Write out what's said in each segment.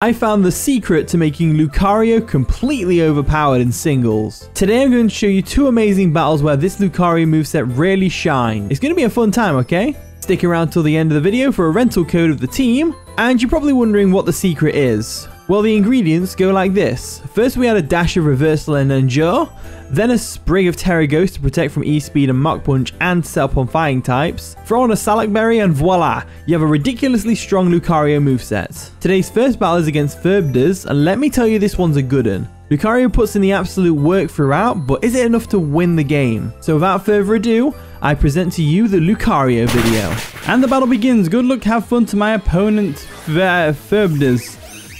I found the secret to making Lucario completely overpowered in singles. Today I'm going to show you two amazing battles where this Lucario moveset really shines. It's going to be a fun time, okay? Stick around till the end of the video for a rental code of the team, and you're probably wondering what the secret is. Well, the ingredients go like this. First we add a dash of Reversal and Endure, then a sprig of Terra Ghost to protect from E-Speed and Mach Punch and to set up on fighting types. Throw on a Salak Berry and voila, you have a ridiculously strong Lucario moveset. Today's first battle is against Ferbdes, and let me tell you, this one's a good un. Lucario puts in the absolute work throughout, but is it enough to win the game? So without further ado, I present to you the Lucario video. And the battle begins. Good luck, have fun to my opponent, Ferbdes.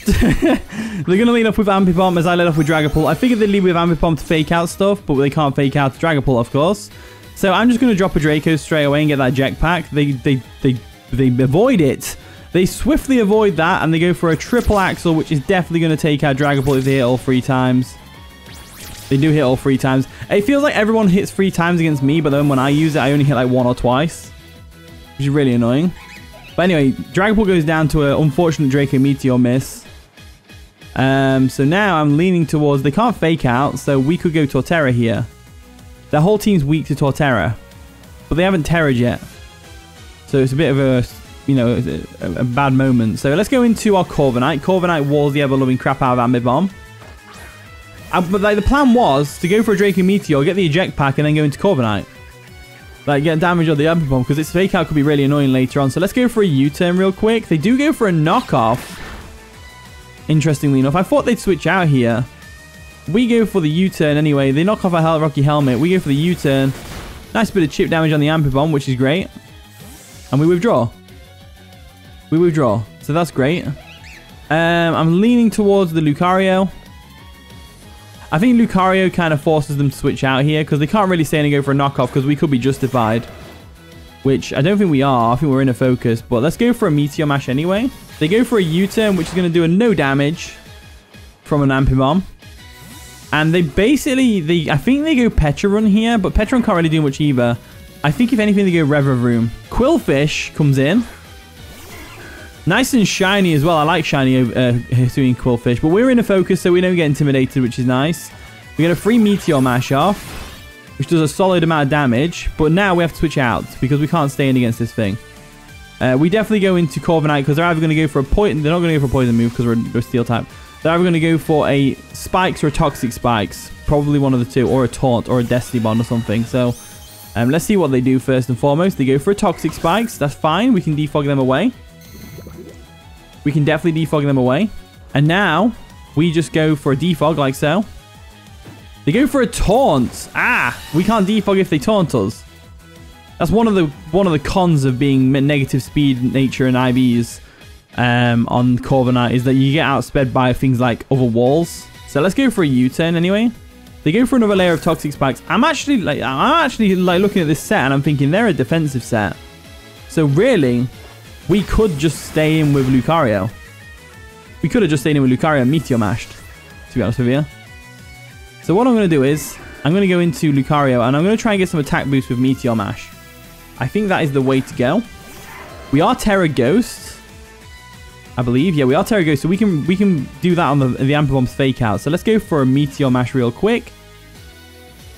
They're going to lead off with Amphipom as I led off with Dragapult. I figured they'd lead with Amphipom to fake out stuff, but they can't fake out Dragapult, of course. So I'm just going to drop a Draco straight away and get that Jetpack. They avoid it. They swiftly avoid that, and they go for a triple axle, which is definitely going to take out Dragapult if they hit all three times. They do hit all three times. It feels like everyone hits three times against me, but then when I use it, I only hit like one or twice, which is really annoying. But anyway, Dragapult goes down to an unfortunate Draco Meteor miss. So now I'm leaning towards... They can't fake out, so we could go Torterra here. Their whole team's weak to Torterra, but they haven't Terra'd yet. So it's a bit of a... you know, a bad moment. So let's go into our Corviknight. Corviknight walls the ever-loving crap out of Amphipom. But like, the plan was to go for a Draco Meteor, get the Eject Pack, and then go into Corviknight. Like, get damage on the Amphipom, because its fake out could be really annoying later on. So let's go for a U-turn real quick. They do go for a knockoff, interestingly enough. I thought they'd switch out here. We go for the U-turn anyway. They knock off a Rocky Helmet. We go for the U-turn. Nice bit of chip damage on the Amphipom, which is great. And we withdraw. We withdraw, so that's great. I'm leaning towards the Lucario. I think Lucario kind of forces them to switch out here, because they can't really say and go for a knockoff, because we could be justified, which I don't think we are. I think we're in a focus, but let's go for a Meteor Mash anyway. They go for a U-turn, which is going to do a no damage from an Amphipom. And they basically, I think they go Petorunt here, but Petorunt can't really do much either. I think if anything, they go Revavroom. Quillfish comes in. Nice and shiny as well. I like shiny Hisuian Quillfish, but we're in a focus, so we don't get intimidated, which is nice. We get a free Meteor Mash off, which does a solid amount of damage, but now we have to switch out because we can't stay in against this thing. We definitely go into Corviknight, because they're either going to go for a poison... They're not going to go for a poison move because we're steel type. They're either going to go for a Spikes or a Toxic Spikes. Probably one of the two, or a Taunt or a Destiny Bond or something. So let's see what they do first and foremost. They go for a Toxic Spikes. That's fine. We can defog them away. We can definitely defog them away. And now, we just go for a defog, like so. They go for a taunt. Ah! We can't defog if they taunt us. That's one of the cons of being negative speed, nature, and IVs on Corviknight, is that you get outsped by things like other walls. So let's go for a U-turn anyway. They go for another layer of Toxic Spikes. I'm actually looking at this set, and I'm thinking they're a defensive set. So really... we could just stay in with Lucario. We could have just stayed in with Lucario and Meteor Mashed, to be honest with you. So what I'm going to do is, I'm going to go into Lucario, and I'm going to try and get some attack boost with Meteor Mash. I think that is the way to go. We are Terra Ghost, I believe. Yeah, we are Terra Ghost, so we can do that on the Amphipom's fake out. So let's go for a Meteor Mash real quick.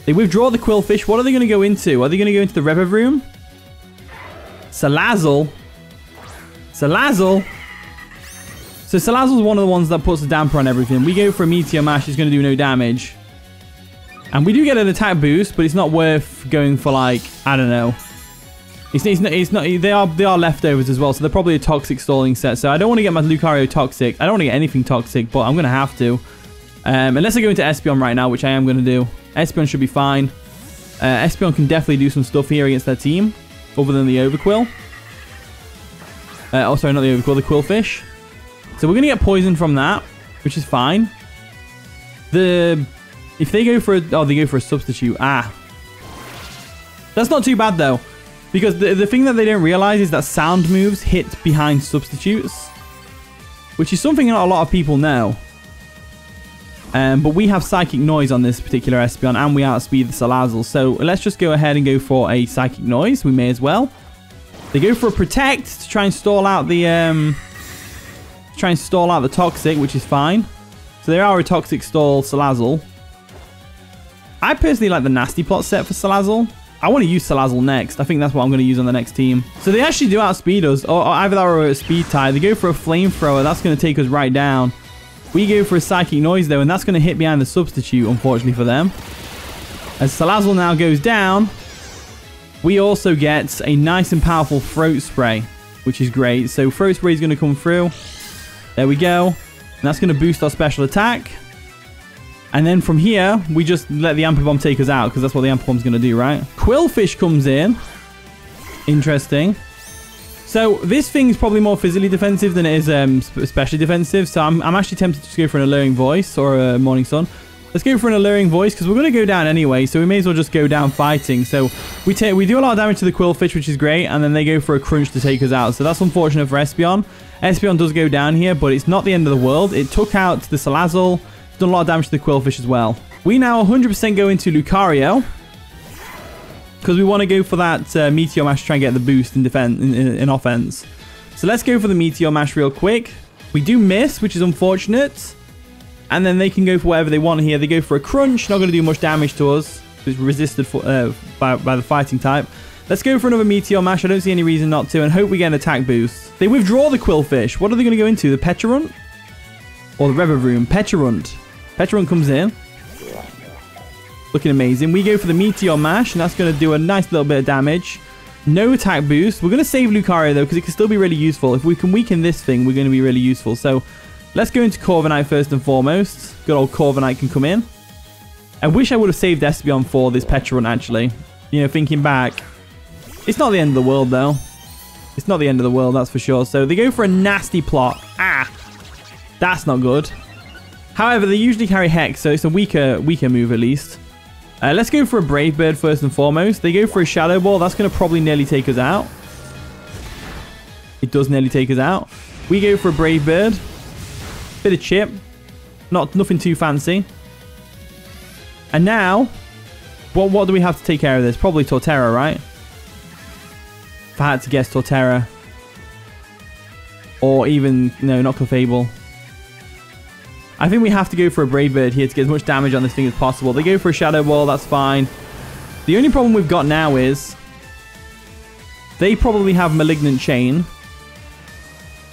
They withdraw the Quillfish. What are they going to go into? Are they going to go into the Revavroom? Salazzle. Salazzle. So Salazzle's one of the ones that puts a damper on everything. We go for a Meteor Mash. It's going to do no damage. And we do get an attack boost, but it's not worth going for, like, I don't know. It's not. They are leftovers as well, so they're probably a Toxic stalling set. So I don't want to get my Lucario Toxic. I don't want to get anything Toxic, but I'm going to have to. Unless I go into Espeon right now, which I am going to do. Espeon should be fine. Espeon can definitely do some stuff here against their team, other than the Overquill. Oh, sorry, not the Overquill, the Quillfish. So we're going to get poisoned from that, which is fine. If they go for a... oh, they go for a Substitute. Ah. That's not too bad, though. Because the thing that they don't realize is that sound moves hit behind Substitutes, which is something not a lot of people know. But we have Psychic Noise on this particular Espeon, and we outspeed the Salazzle. So let's just go ahead and go for a Psychic Noise. We may as well. They go for a Protect to try and stall out the try and stall out the Toxic, which is fine. So they are a Toxic stall Salazzle. I personally like the Nasty Plot set for Salazzle. I want to use Salazzle next. I think that's what I'm going to use on the next team. So they actually do outspeed us, or either that or a speed tie. They go for a Flamethrower. That's going to take us right down. We go for a Psychic Noise though, and that's going to hit behind the Substitute, unfortunately for them. As Salazzle now goes down, we also get a nice and powerful Throat Spray, which is great. So Throat Spray is going to come through. There we go. And that's going to boost our special attack. And then from here, we just let the Amphipom take us out, because that's what the Amphipom's going to do, right? Quillfish comes in. Interesting. So this thing's probably more physically defensive than it is especially defensive. So I'm actually tempted to just go for an Alluring Voice or a Morning Sun. Let's go for an Alluring Voice, because we're going to go down anyway, so we may as well just go down fighting. So we do a lot of damage to the Quillfish, which is great, and then they go for a Crunch to take us out. So that's unfortunate for Espeon. Espeon does go down here, but it's not the end of the world. It took out the Salazzle. Done a lot of damage to the Quillfish as well. We now 100% go into Lucario, because we want to go for that Meteor Mash to try and get the boost in defense, in offense. So let's go for the Meteor Mash real quick. We do miss, which is unfortunate. And then they can go for whatever they want here. They go for a Crunch, not going to do much damage to us. It's resisted for, by the Fighting type. Let's go for another Meteor Mash. I don't see any reason not to, and hope we get an attack boost. They withdraw the Quillfish. What are they going to go into? The Petorunt? Or the Revavroom? Petorunt. Petorunt comes in. Looking amazing. We go for the Meteor Mash, and that's going to do a nice little bit of damage. No attack boost. We're going to save Lucario, though, because it can still be really useful. If we can weaken this thing, we're going to be really useful. So let's go into Corviknight first and foremost. Good old Corviknight can come in. I wish I would have saved Espeon for this Petorunt, actually. You know, thinking back. It's not the end of the world, though. It's not the end of the world, that's for sure. So they go for a Nasty Plot. Ah! That's not good. However, they usually carry Hex, so it's a weaker move at least. Let's go for a Brave Bird first and foremost. They go for a Shadow Ball. That's going to probably nearly take us out. It does nearly take us out. We go for a Brave Bird. Bit of chip. Nothing too fancy. And now, what do we have to take care of this? Probably Torterra, right? If I had to guess, Torterra. Or even, no, not Clefable. I think we have to go for a Brave Bird here to get as much damage on this thing as possible. They go for a Shadow Ball, that's fine. The only problem we've got now is they probably have Malignant Chain,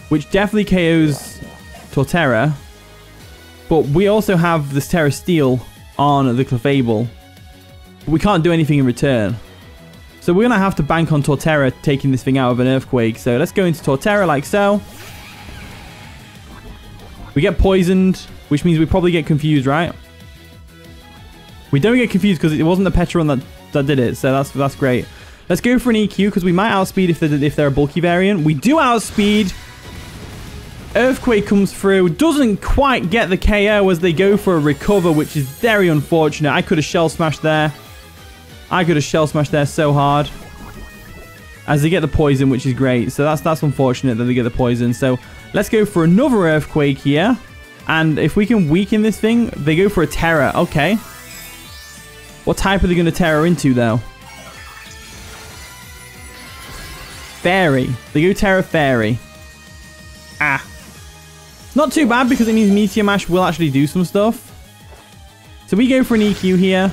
which definitely KOs Torterra, but we also have this Terastallize on the Clefable. We can't do anything in return. So we're going to have to bank on Torterra taking this thing out of an Earthquake. So let's go into Torterra like so. We get poisoned, which means we probably get confused, right? We don't get confused because it wasn't the Petorunt that did it, so that's great. Let's go for an EQ, because we might outspeed if they're a bulky variant. We do outspeed. Earthquake comes through, doesn't quite get the KO as they go for a Recover, which is very unfortunate. I could have Shell Smashed there. I could have Shell Smashed there so hard. As they get the poison, which is great. So that's unfortunate that they get the poison. So let's go for another Earthquake here. And if we can weaken this thing, they go for a Terror. Okay. What type are they going to Terror into, though? Fairy. They go Terror Fairy. Ah. Not too bad, because it means Meteor Mash will actually do some stuff. So we go for an EQ here.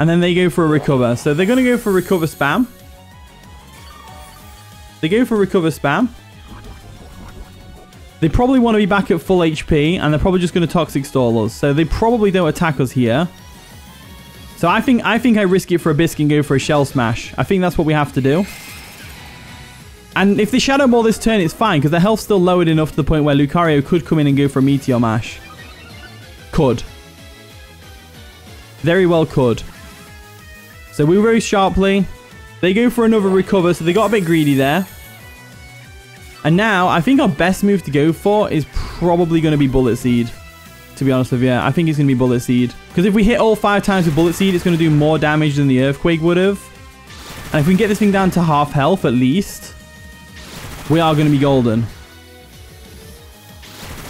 And then they go for a Recover. So they're going to go for Recover Spam. They go for Recover Spam. They probably want to be back at full HP, and they're probably just going to Toxic Stall us. So they probably don't attack us here. So I think I risk it for a Biscuit and go for a Shell Smash. I think that's what we have to do. And if they Shadow Ball this turn, it's fine, because their health's still lowered enough to the point where Lucario could come in and go for a Meteor Mash. Could. Very well could. So we rose sharply. They go for another Recover, so they got a bit greedy there. And now, I think our best move to go for is probably going to be Bullet Seed. To be honest with you, I think it's going to be Bullet Seed. Because if we hit all 5 times with Bullet Seed, it's going to do more damage than the Earthquake would have. And if we can get this thing down to half health at least, we are going to be golden.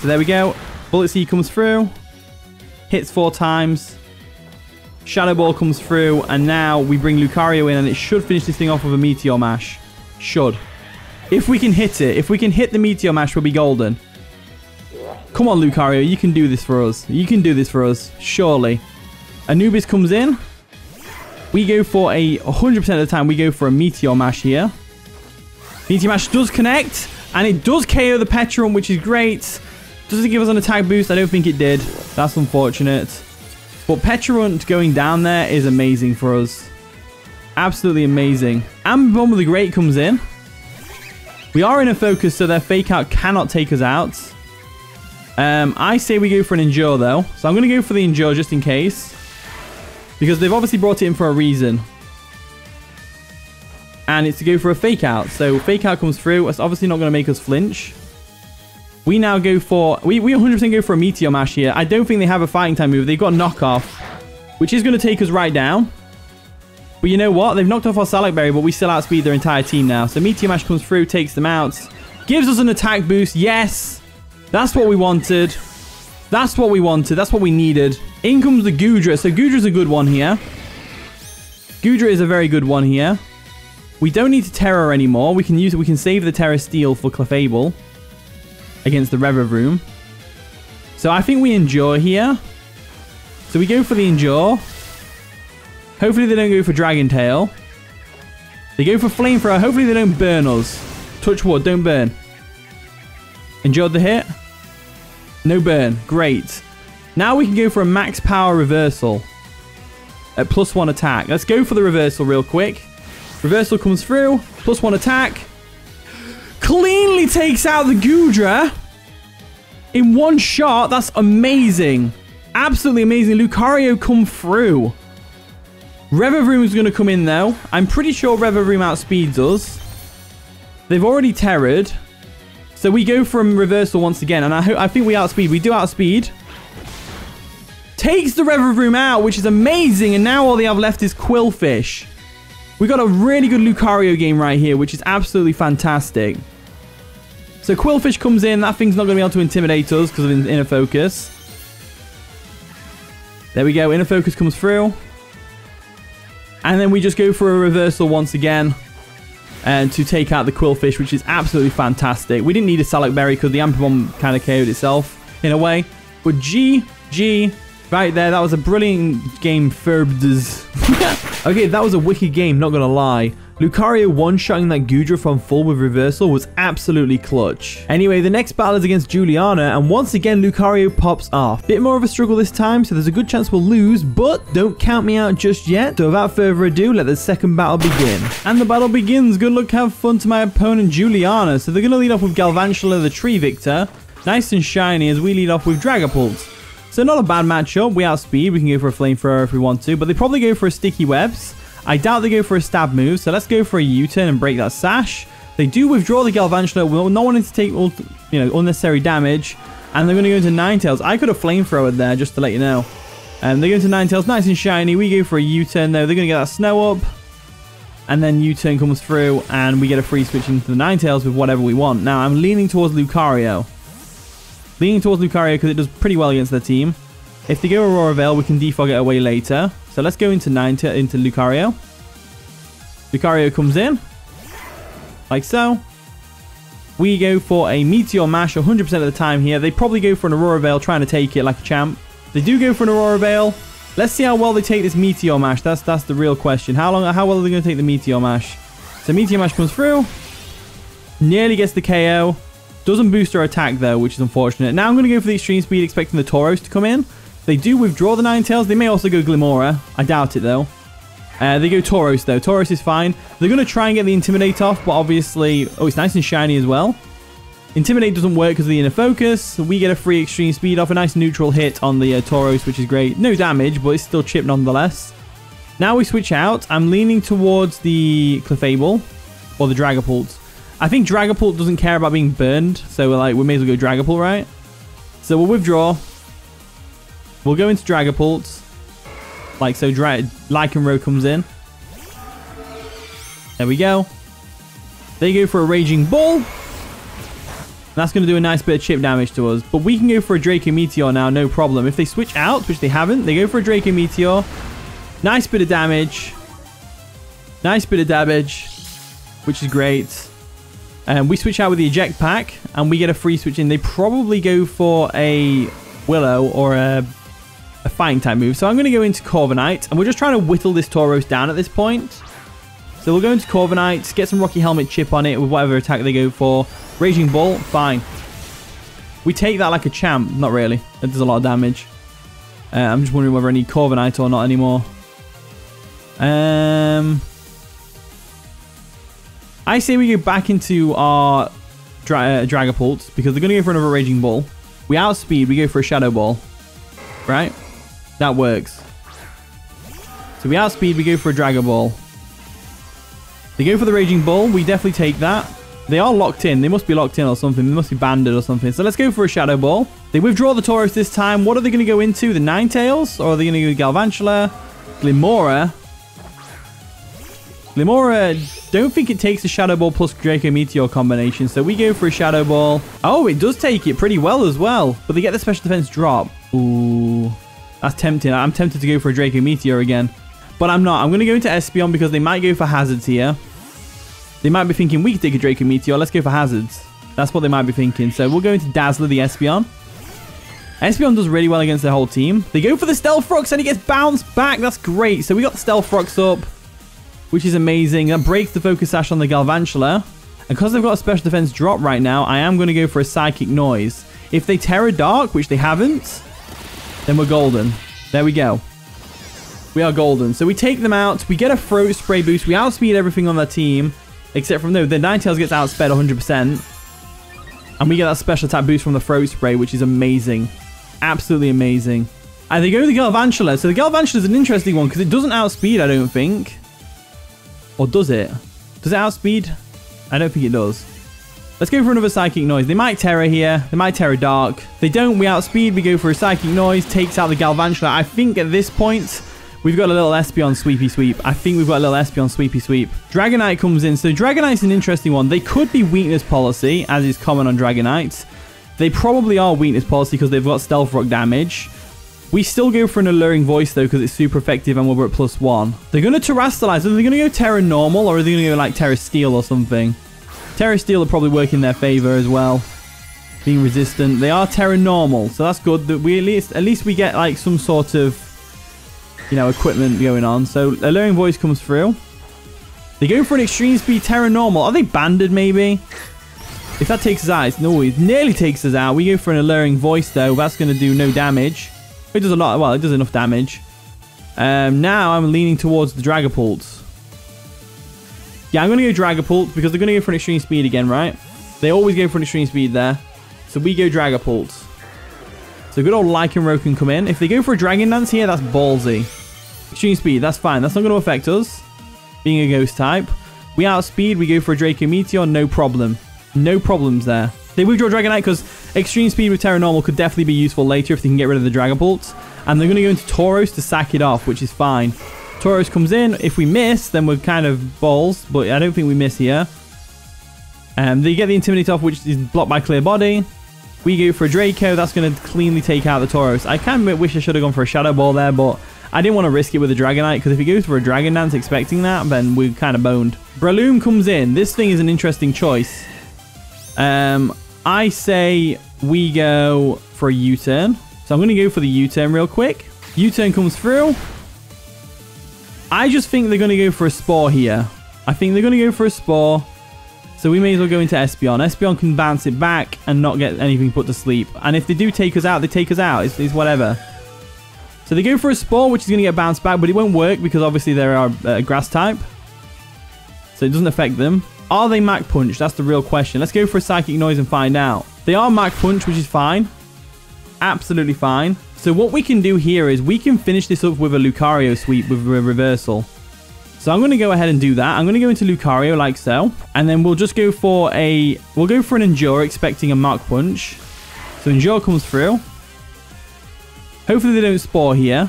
So there we go. Bullet Seed comes through. Hits 4 times. Shadow Ball comes through, and now we bring Lucario in, and it should finish this thing off with a Meteor Mash. Should. If we can hit it, if we can hit the Meteor Mash, we'll be golden. Come on, Lucario, you can do this for us. You can do this for us, surely. Anubis comes in. We go for a 100% of the time, we go for a Meteor Mash here. Meteor Mash does connect, and it does KO the Petorunt, which is great. Does it give us an attack boost? I don't think it did. That's unfortunate. But Petorunt going down there is amazing for us. Absolutely amazing. Amphipom with the Great comes in. We are in a focus, so their Fake Out cannot take us out. I say we go for an Endure, though. So I'm going to go for the Endure just in case. Because they've obviously brought it in for a reason. And it's to go for a Fake Out. So Fake Out comes through. It's obviously not going to make us flinch. We now go for... We 100% go for a Meteor Mash here. I don't think they have a Fighting Type move. They've got Knock Off, which is going to take us right down. But you know what? They've knocked off our Salak Berry, but we still outspeed their entire team now. So Meteor Mash comes through, takes them out. Gives us an attack boost. Yes! That's what we wanted. That's what we wanted. That's what we needed. In comes the Goodra. So Goodra's a good one here. Goodra is a very good one here. We don't need to Terror anymore. We can use it. We can save the Terra Steel for Clefable against the Revavroom. So I think we Endure here. So we go for the Endure. Hopefully they don't go for Dragon Tail. They go for Flamethrower. Hopefully they don't burn us. Touch wood, don't burn. Endured the hit. No burn. Great. Now we can go for a max power reversal at +1 attack. Let's go for the reversal real quick. Reversal comes through. +1 attack. Cleanly takes out the Goodra in one shot. That's amazing. Absolutely amazing. Lucario come through. Revavroom is going to come in though. I'm pretty sure Revavroom outspeeds us. They've already terrored. So we go from reversal once again. And I think we outspeed. We do outspeed. Takes the Revavroom out, which is amazing. And now all they have left is Quillfish. We got a really good Lucario game right here, which is absolutely fantastic. So Quillfish comes in. That thing's not going to be able to intimidate us because of Inner Focus. There we go. Inner Focus comes through. And then we just go for a reversal once again and to take out the Quillfish, which is absolutely fantastic. We didn't need a Salak Berry because the Amphipom kind of KO'd itself in a way. But GG right there. That was a brilliant game, Ferbdes. Okay, that was a wicked game, not going to lie. Lucario one-shotting that Goodra from full with reversal was absolutely clutch. Anyway, the next battle is against Juliana, and once again, Lucario pops off. Bit more of a struggle this time, so there's a good chance we'll lose, but don't count me out just yet. So without further ado, let the second battle begin. And the battle begins. Good luck, have fun to my opponent, Juliana. So they're going to lead off with Galvantula, the Tree Victor. Nice and shiny as we lead off with Dragapult. So not a bad matchup. We outspeed. We can go for a Flamethrower if we want to, but they probably go for a Sticky Webs. I doubt they go for a stab move, so let's go for a U-turn and break that sash. They do withdraw the Galvantula, not wanting to take unnecessary damage, and they're going to go into Ninetales. I could have Flamethrowered there, just to let you know. They go into Ninetales, nice and shiny. We go for a U-turn, though. They're going to get that Snow up, and then U-turn comes through, and we get a free switch into the Ninetales with whatever we want. Now, I'm leaning towards Lucario. Leaning towards Lucario because it does pretty well against their team. If they go Aurora Veil, we can defog it away later. So let's go into Lucario. Lucario comes in. Like so. We go for a Meteor Mash 100% of the time here. They probably go for an Aurora Veil trying to take it like a champ. They do go for an Aurora Veil. Let's see how well they take this Meteor Mash. That's the real question. How well are they going to take the Meteor Mash? So Meteor Mash comes through. Nearly gets the KO. Doesn't boost our attack though, which is unfortunate. Now I'm going to go for the Extreme Speed expecting the Tauros to come in. They do withdraw the Ninetales. They may also go Glimmora. I doubt it, though. They go Tauros, though. Tauros is fine. They're going to try and get the Intimidate off, but obviously... Oh, it's nice and shiny as well. Intimidate doesn't work because of the Inner Focus. We get a free Extreme Speed off. A nice neutral hit on the Tauros, which is great. No damage, but it's still chipped nonetheless. Now we switch out. I'm leaning towards the Clefable or the Dragapult. I think Dragapult doesn't care about being burned, so we may as well go Dragapult, right? So we'll withdraw. We'll go into Dragapult. Like so, Lycanroc comes in. There we go. They go for a Raging Bull. That's going to do a nice bit of chip damage to us. But we can go for a Draco Meteor now, no problem. If they switch out, which they haven't, they go for a Draco Meteor. Nice bit of damage. Nice bit of damage, which is great. We switch out with the Eject Pack, and we get a free switch in. They probably go for a Willow or a Fighting type move. So I'm going to go into Corviknight, and we're just trying to whittle this Tauros down at this point. So we'll go into Corviknight, get some Rocky Helmet chip on it with whatever attack they go for. Raging Ball, fine. We take that like a champ. Not really. That does a lot of damage. I'm just wondering whether I need Corviknight or not anymore. I say we go back into our Dragapult, because they're going to go for another Raging Ball. We outspeed, we go for a Shadow Ball. Right? That works. So we outspeed, we go for a Dragon Ball. They go for the Raging Ball. We definitely take that. They are locked in. They must be locked in or something. They must be banded or something. So let's go for a Shadow Ball. They withdraw the Tauros this time. What are they going to go into? The Ninetales? Or are they going to go Galvantula? Glimmora? Glimmora, don't think it takes a Shadow Ball plus Draco Meteor combination, so we go for a Shadow Ball. Oh, it does take it pretty well as well, but they get the special defense drop. Ooh, that's tempting. I'm tempted to go for a Draco Meteor again, but I'm not. I'm going to go into Espeon because they might go for hazards here. They might be thinking we could take a Draco Meteor. Let's go for hazards. That's what they might be thinking. So we'll go into Dazzler the Espeon. Espeon does really well against their whole team. They go for the Stealth Rocks and he gets bounced back. That's great. So we got the Stealth Rocks up, which is amazing. That breaks the Focus Sash on the Galvantula. And because they've got a special defense drop right now, I am going to go for a Psychic Noise. If they Terra Dark, which they haven't, then we're golden. There we go. We are golden. So we take them out. We get a Throat Spray boost. We outspeed everything on their team. Except from, no, the Ninetales gets outsped 100%. And we get that special attack boost from the Throat Spray, which is amazing. Absolutely amazing. And they go to the Galvantula. So the Galvantula is an interesting one because it doesn't outspeed, I don't think. Or does it? Does it outspeed? I don't think it does. Let's go for another Psychic Noise. They might Terra here. They might Terra Dark. They don't. We outspeed. We go for a Psychic Noise. Takes out the Galvantula. I think at this point, we've got a little Espeon Sweepy Sweep. I think we've got a little Espeon Sweepy Sweep. Dragonite comes in. So Dragonite's an interesting one. They could be Weakness Policy, as is common on Dragonite. They probably are Weakness Policy because they've got Stealth Rock damage. We still go for an Alluring Voice, though, because it's super effective and we're at +1. They're going to Terastallize. Are they going to go Terra Normal, or are they going to go, like, Terra Steel or something? Terra Steel will probably work in their favor as well, being resistant. They are Terra Normal, so that's good. That we at least we get, like, some sort of, you know, equipment going on. So Alluring Voice comes through. They go for an Extreme Speed Terra Normal. Are they banded, maybe? If that takes us out, it's no, it nearly takes us out. We go for an Alluring Voice, though. That's going to do no damage. It does a lot. Well, it does enough damage. Now I'm leaning towards the Dragapult. Yeah, I'm going to go Dragapult because they're going to go for an Extreme Speed again, right? They always go for an Extreme Speed there. So we go Dragapult. So good old Lycanroc can come in. If they go for a Dragon Dance here, that's ballsy. Extreme Speed, that's fine. That's not going to affect us, being a Ghost type. We outspeed. We go for a Draco Meteor. No problem. No problems there. They withdraw Dragonite because Extreme Speed with Terra Normal could definitely be useful later if they can get rid of the Dragapult. And they're going to go into Tauros to sack it off, which is fine. Tauros comes in. If we miss, then we're kind of balls, but I don't think we miss here. They get the Intimidate off, which is blocked by Clear Body. We go for a Draco. That's going to cleanly take out the Tauros. I kind of wish I should have gone for a Shadow Ball there, but I didn't want to risk it with a Dragonite because if he goes for a Dragon Dance expecting that, then we're kind of boned. Breloom comes in. This thing is an interesting choice. I say we go for a U-turn. So I'm going to go for the U-turn real quick. U-turn comes through. I just think they're going to go for a Spore here. I think they're going to go for a Spore. So we may as well go into Espeon. Espeon can bounce it back and not get anything put to sleep. And if they do take us out, they take us out. It's whatever. So they go for a Spore, which is going to get bounced back, but it won't work because obviously they are a Grass type. So it doesn't affect them. Are they Mach Punch? That's the real question. Let's go for a Psychic Noise and find out. They are Mach Punch, which is fine. Absolutely fine. So what we can do here is we can finish this up with a Lucario sweep with a reversal. So I'm going to go ahead and do that. I'm going to go into Lucario like so. And then we'll just go for a... We'll go for an Endure expecting a Mach Punch. So Endure comes through. Hopefully they don't Spore here.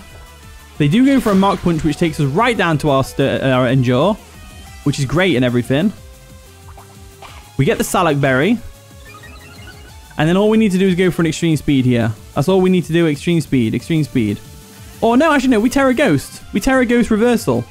They do go for a Mach Punch, which takes us right down to our Endure, which is great and everything. We get the Salak Berry. And then all we need to do is go for an Extreme Speed here. That's all we need to do. Extreme Speed. Extreme Speed. Or no, actually no. We Terra Ghost. We Terra Ghost Reversal.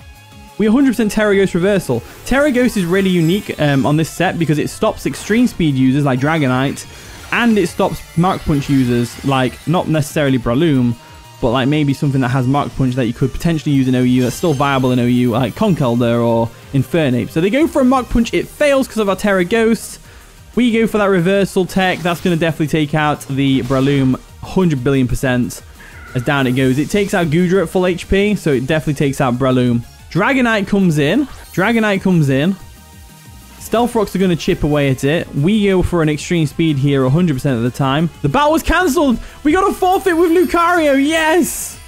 we 100% Terraghost Reversal. Terraghost is really unique on this set because it stops Extreme Speed users like Dragonite, and it stops Mark Punch users like, not necessarily Breloom, but like maybe something that has Mark Punch that you could potentially use in OU that's still viable in OU, like Conkeldurr or Infernape. So they go for a Mark Punch, it fails because of our Terraghost. We go for that reversal tech. That's going to definitely take out the Breloom 100 billion%. As down it goes. It takes out Goodra at full HP, so it definitely takes out Breloom. Dragonite comes in. Stealth Rocks are going to chip away at it. We go for an extreme speed here 100% of the time. The battle was cancelled. We got a forfeit with Lucario. Yes!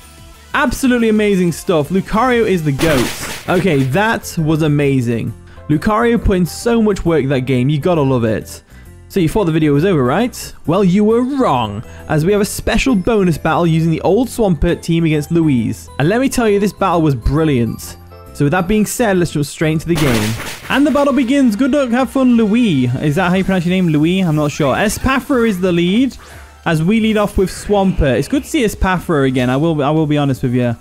Absolutely amazing stuff. Lucario is the GOAT. Okay, that was amazing. Lucario put in so much work that game, you gotta love it. So you thought the video was over, right? Well, you were wrong, as we have a special bonus battle using the old Swampert team against Louise. And let me tell you, this battle was brilliant. So with that being said, let's jump straight into the game. And the battle begins. Good luck, have fun, Louise. Is that how you pronounce your name, Louise? I'm not sure. Espathra is the lead, as we lead off with Swampert. It's good to see Espathra again, I will be honest with you.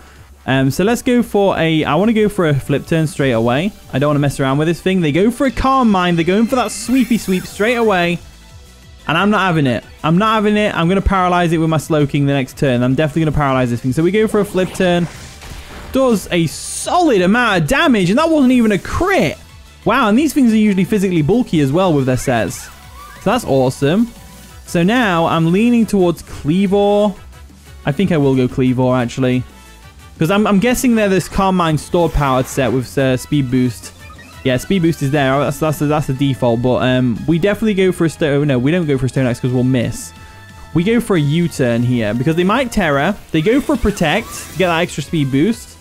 So let's go for a... I want to go for a flip turn straight away. I don't want to mess around with this thing. They go for a Calm Mind. They're going for that sweepy sweep straight away. And I'm not having it. I'm going to paralyze it with my Slowking the next turn. I'm definitely going to paralyze this thing. So we go for a flip turn. Does a solid amount of damage. And that wasn't even a crit. Wow, and these things are usually physically bulky as well with their sets. So that's awesome. So now I'm leaning towards Kleavor. I think I will go Kleavor, actually. Because I'm guessing they're this Calm Mind Stored Powered set with Speed Boost. Yeah, Speed Boost is there. That's the default. But we definitely go for a Stone... No, we don't go for a Stone Axe because we'll miss. We go for a U-turn here. Because they might Terra. They go for Protect to get that extra Speed Boost.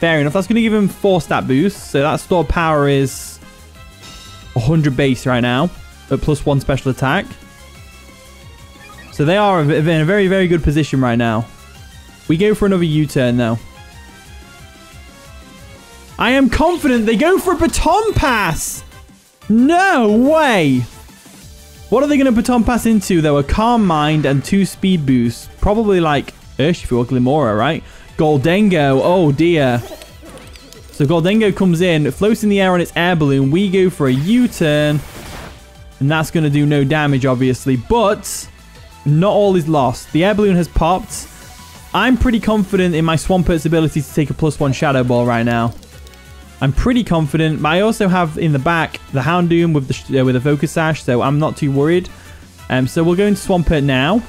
Fair enough. That's going to give him 4 stat boost. So that Stored Power is 100 base right now. At plus 1 special attack. So they are in a very, very good position right now. We go for another U-turn though. I am confident they go for a Baton Pass. No way. What are they going to Baton Pass into though? A Calm Mind and 2 Speed Boosts. Probably like Urshifu or Glimmora, right? Gholdengo. Oh dear. So Gholdengo comes in. Floats in the air on its air balloon. We go for a U-turn. And that's going to do no damage obviously. But not all is lost. The air balloon has popped. I'm pretty confident in my Swampert's ability to take a +1 Shadow Ball right now. I'm pretty confident, but I also have in the back the Houndoom with the Focus Sash, so I'm not too worried. So we'll go into Swampert now.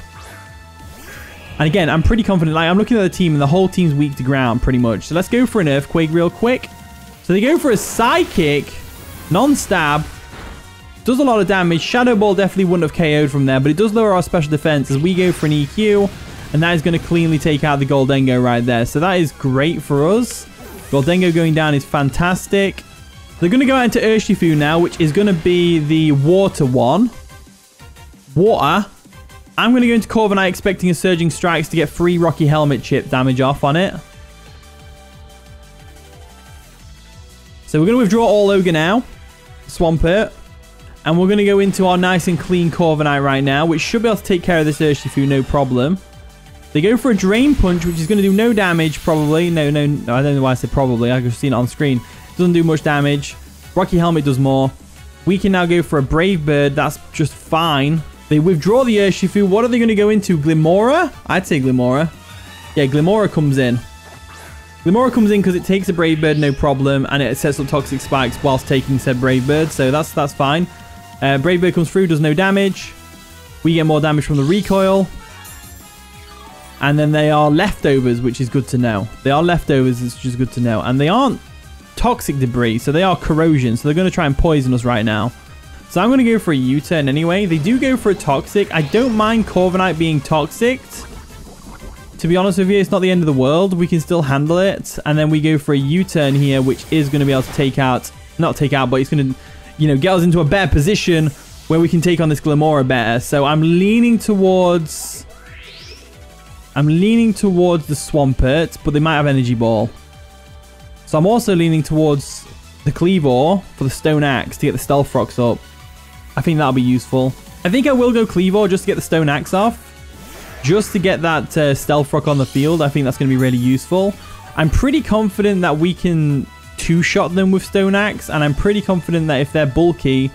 And again, I'm pretty confident. Like, I'm looking at the team, and the whole team's weak to ground, pretty much. So let's go for an Earthquake real quick. So they go for a Psychic, non-stab, does a lot of damage. Shadow Ball definitely wouldn't have KO'd from there, but it does lower our special defense as we go for an EQ. And that is going to cleanly take out the Gholdengo right there. So that is great for us. Gholdengo going down is fantastic. They're going to go out into Urshifu now, which is going to be the water one. Water. I'm going to go into Corviknight expecting a Surging Strikes to get free Rocky Helmet chip damage off on it. So we're going to withdraw all Ogre now. Swampert. And we're going to go into our nice and clean Corviknight right now, which should be able to take care of this Urshifu, no problem. They go for a Drain Punch, which is going to do no damage, probably. No, I don't know why I said probably. I've just seen it on screen. Doesn't do much damage. Rocky Helmet does more. We can now go for a Brave Bird. That's just fine. They withdraw the Urshifu. What are they going to go into? Glimmora? I'd say Glimmora. Yeah, Glimmora comes in. Glimmora comes in because it takes a Brave Bird, no problem. And it sets up Toxic Spikes whilst taking said Brave Bird. So that's fine. Brave Bird comes through, does no damage. We get more damage from the recoil. And then they are leftovers, which is good to know. They are leftovers, which is good to know. And they aren't toxic debris, so they are corrosion. So they're going to try and poison us right now. So I'm going to go for a U-turn anyway. They do go for a toxic. I don't mind Corviknight being toxic. To be honest with you, it's not the end of the world. We can still handle it. And then we go for a U-turn here, which is going to be able to take out... Not take out, but it's going to, you know, get us into a better position where we can take on this Glimmora better. So I'm leaning towards... the Swampert, but they might have Energy Ball. So I'm also leaning towards the Kleavor for the Stone Axe to get the Stealth Rocks up. I think that'll be useful. I think I will go Kleavor just to get the Stone Axe off. Just to get that Stealth Rock on the field. I think that's going to be really useful. I'm pretty confident that we can two-shot them with Stone Axe, and I'm pretty confident that if they're bulky,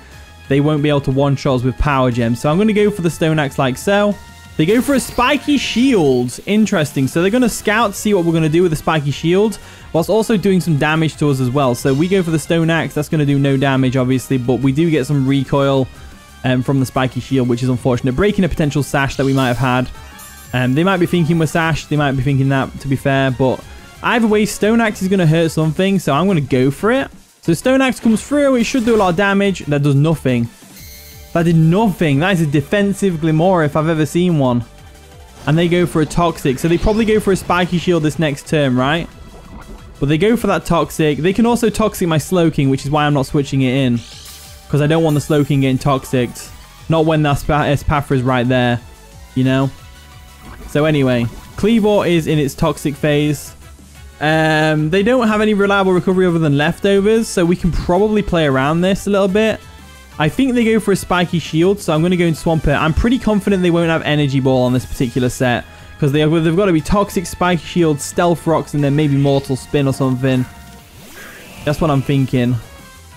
they won't be able to one-shot us with Power Gems. So I'm going to go for the Stone Axe like so. They go for a Spiky Shield. Interesting. So they're going to scout, see what we're going to do with the Spiky Shield, whilst also doing some damage to us as well. So we go for the Stone Axe. That's going to do no damage, obviously, but we do get some recoil from the Spiky Shield, which is unfortunate. Breaking a potential Sash that we might have had. They might be thinking we're Sashed. They might be thinking that, to be fair, but either way, Stone Axe is going to hurt something, so I'm going to go for it. So Stone Axe comes through. It should do a lot of damage. That does nothing. That did nothing. That is a defensive Glimmora if I've ever seen one. And they go for a Toxic. So they probably go for a Spiky Shield this next turn, right? But they go for that Toxic. They can also Toxic my Slowking, which is why I'm not switching it in, because I don't want the Slowking getting Toxiced. Not when that Espathra is right there, you know? So anyway, Kleavor is in its Toxic phase. They don't have any reliable recovery other than Leftovers, so we can probably play around this a little bit. I think they go for a Spiky Shield, so I'm going to go in Swampert. I'm pretty confident they won't have Energy Ball on this particular set, because they've got to be Toxic, Spiky Shield, Stealth Rocks, and then maybe Mortal Spin or something. That's what I'm thinking.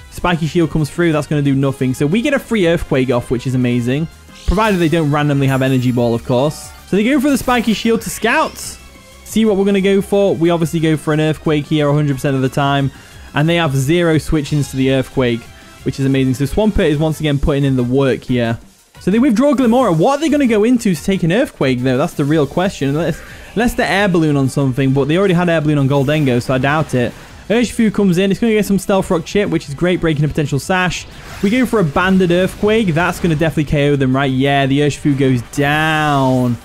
Spiky Shield comes through. That's going to do nothing. So we get a free Earthquake off, which is amazing, provided they don't randomly have Energy Ball, of course. So they go for the Spiky Shield to scout, see what we're going to go for. We obviously go for an Earthquake here 100% of the time, and they have zero switch-ins to the Earthquake, which is amazing. So Swampert is once again putting in the work here. So they withdraw Glimmora. What are they going to go into to take an Earthquake, though? That's the real question. Unless they're Air Balloon on something, but they already had Air Balloon on Gholdengo, so I doubt it. Urshifu comes in. It's going to get some Stealth Rock chip, which is great, breaking a potential Sash. We go for a Banded Earthquake. That's going to definitely KO them, right? Yeah, the Urshifu goes down.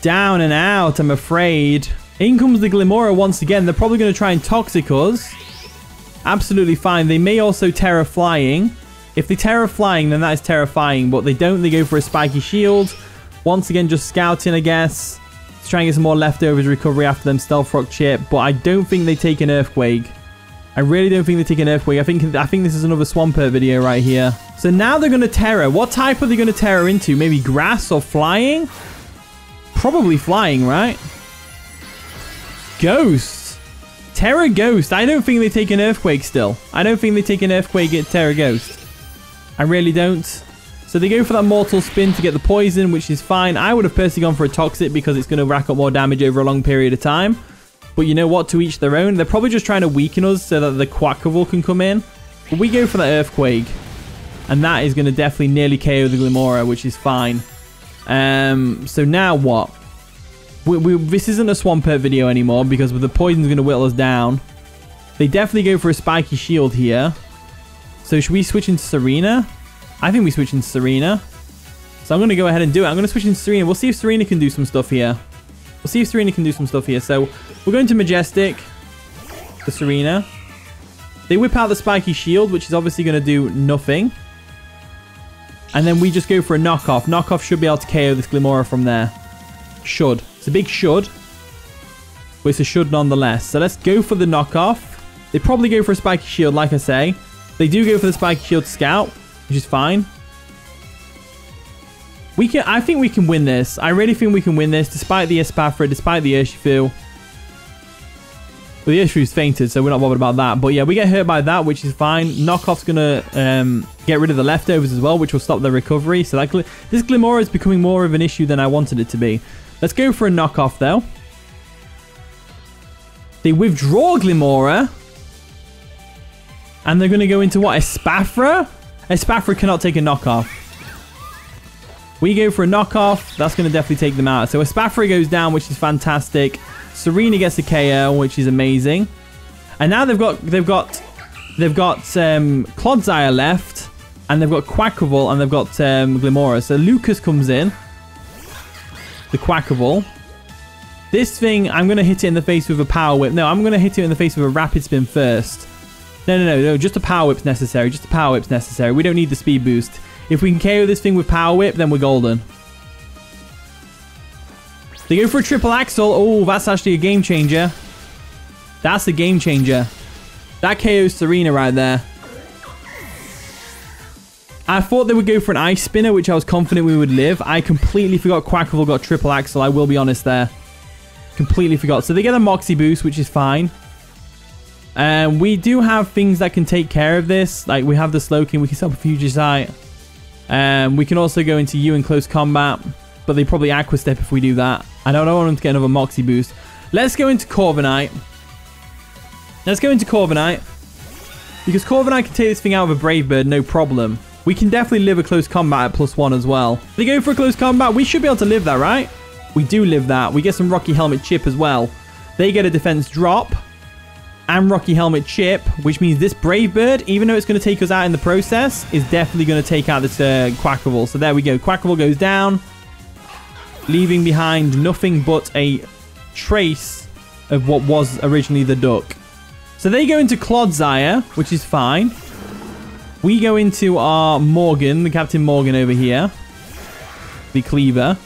Down and out, I'm afraid. In comes the Glimmora once again. They're probably going to try and Toxic us. Absolutely fine. They may also Terra Flying. If they Terra Flying, then that is terrifying. But they don't. They go for a Spiky Shield. Once again, just scouting, I guess. Let's try and get some more Leftovers recovery after them. Stealth Rock chip. But I don't think they take an Earthquake. I really don't think they take an Earthquake. I think this is another Swampert video right here. So now they're going to Terra. What type are they going to Terra into? Maybe Grass or Flying? Probably Flying, right? Ghost. Terra Ghost. I don't think they take an Earthquake still. I don't think they take an Earthquake at Terra Ghost. I really don't. So they go for that Mortal Spin to get the poison, which is fine. I would have personally gone for a Toxic because it's going to rack up more damage over a long period of time. But you know what? To each their own. They're probably just trying to weaken us so that the Quaquaval can come in. But we go for that Earthquake. And that is going to definitely nearly KO the Glimmora, which is fine. So now what? This isn't a Swampert video anymore because the poison's going to whittle us down. They definitely go for a Spiky Shield here. So should we switch into Serena? I think we switch into Serena. So I'm going to go ahead and do it. I'm going to switch into Serena. We'll see if Serena can do some stuff here. We'll see if Serena can do some stuff here. So we're going to Majestic for Serena. They whip out the Spiky Shield, which is obviously going to do nothing. And then we just go for a Knockoff. Knockoff should be able to KO this Glimmora from there. Should. It's a big should. But it's a should nonetheless. So let's go for the Knockoff. They probably go for a Spiky Shield, like I say. They do go for the Spiky Shield to scout, which is fine. I think we can win this. I really think we can win this, despite the Espathra, despite the Urshifu. Well, the Urshifu's fainted, so we're not bothered about that. But yeah, we get hurt by that, which is fine. Knockoff's going to get rid of the Leftovers as well, which will stop the recovery. So this Glimmora is becoming more of an issue than I wanted it to be. Let's go for a Knockoff, though. They withdraw Glimmora. And they're going to go into what? Espathra? Espathra cannot take a Knockoff. We go for a Knockoff. That's going to definitely take them out. So Espathra goes down, which is fantastic. Serena gets a KO, which is amazing. And now they've got Clodsire left, and they've got Quaquaval, and they've got Glimmora. So Lucas comes in. The Quaquaval. This thing, I'm going to hit it in the face with a Power Whip. No, I'm going to hit it in the face with a Rapid Spin first. No. Just a Power Whip's necessary. Just a Power Whip's necessary. We don't need the speed boost. If we can KO this thing with Power Whip, then we're golden. They go for a Triple Axle. Oh, that's actually a game changer. That's a game changer. That KO's Serena right there. I thought they would go for an Ice Spinner, which I was confident we would live. I completely forgot Quaquaval got Triple Axle. I will be honest there. Completely forgot. So they get a Moxie boost, which is fine. We do have things that can take care of this. Like, we have the Slowking. We can Subfugicite. We can also go into you in close combat. But they probably Aqua Step if we do that. I don't want them to get another Moxie boost. Let's go into Corviknight. Because Corviknight can take this thing out of a Brave Bird, no problem. We can definitely live a close combat at +1 as well. If they go for a close combat, we should be able to live that, right? We do live that. We get some Rocky Helmet Chip as well. They get a defense drop and Rocky Helmet Chip, which means this Brave Bird, even though it's going to take us out in the process, is definitely going to take out this Quaquaval. So there we go. Quaquaval goes down, leaving behind nothing but a trace of what was originally the duck. So they go into Clodsire, which is fine. We go into our Morgan, the Captain Morgan over here. The Cleaver.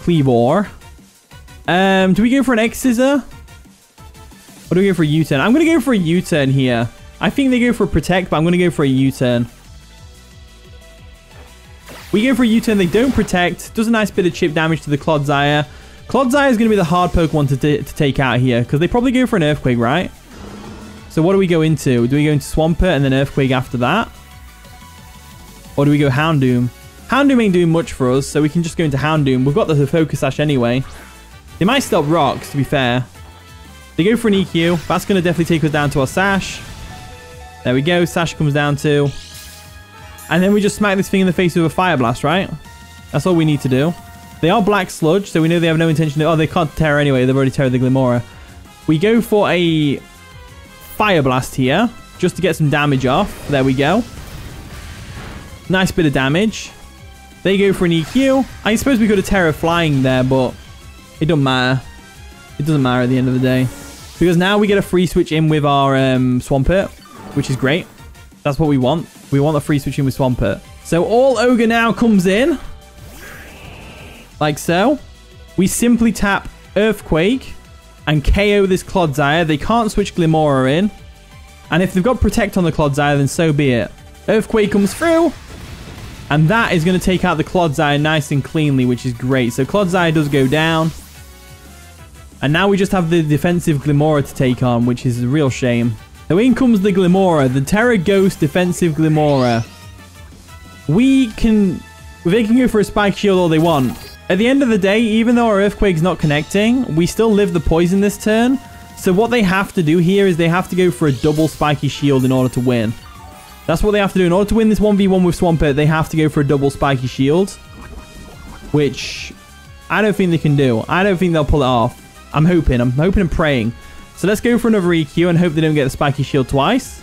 Kleavor. Do we go for an X-Scissor? Or do we go for a U-turn? I'm going to go for a U-turn here. I think they go for a Protect, but I'm going to go for a U-turn. We go for a U-turn. They don't Protect. Does a nice bit of chip damage to the Clodsire. Clodsire is going to be the hard Pokemon to take out here, because they probably go for an Earthquake, right? So what do we go into? Do we go into Swampert and then Earthquake after that? Or do we go Houndoom? Houndoom ain't doing much for us, so we can just go into Houndoom. We've got the Focus Sash anyway. They might stop Rocks, to be fair. They go for an EQ. That's going to definitely take us down to our Sash. There we go. Sash comes down to. And then we just smack this thing in the face with a Fire Blast, right? That's all we need to do. They are Black Sludge, so we know they have no intention to... Oh, they can't Terra anyway. They've already Terra the Glimmora. We go for a Fire Blast here, just to get some damage off. There we go. Nice bit of damage. They go for an EQ. I suppose we could have Terra Flying there, but it doesn't matter. It doesn't matter at the end of the day. Because now we get a free switch in with our Swampert, which is great. That's what we want. We want a free switch in with Swampert. So all Ogre now comes in. Like so. We simply tap Earthquake and KO this Clodsire. They can't switch Glimmora in. And if they've got Protect on the Clodsire, then so be it. Earthquake comes through. And that is going to take out the Clodsire nice and cleanly, which is great. So Clodsire does go down. And now we just have the defensive Glimmora to take on, which is a real shame. So in comes the Glimmora, the Terra Ghost defensive Glimmora. They can go for a Spike Shield all they want. At the end of the day, even though our Earthquake's not connecting, we still live the poison this turn. So what they have to do here is they have to go for a double Spiky Shield in order to win. That's what they have to do. In order to win this 1v1 with Swampert, they have to go for a double Spiky Shield. Which I don't think they can do. I don't think they'll pull it off. I'm hoping. I'm hoping and praying. So let's go for another EQ and hope they don't get the Spiky Shield twice.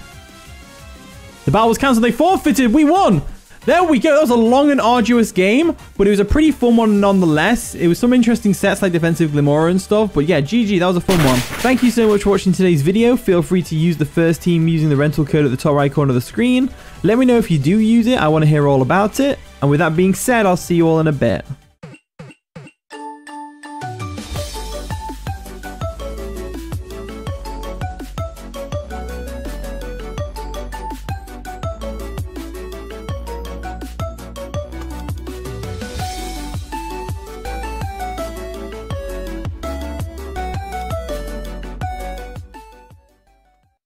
The battle was cancelled. They forfeited. We won! There we go. That was a long and arduous game, but it was a pretty fun one nonetheless. It was some interesting sets like defensive Glimmora and stuff, but yeah, GG. That was a fun one. Thank you so much for watching today's video. Feel free to use the first team using the rental code at the top right corner of the screen. Let me know if you do use it. I want to hear all about it. And with that being said, I'll see you all in a bit.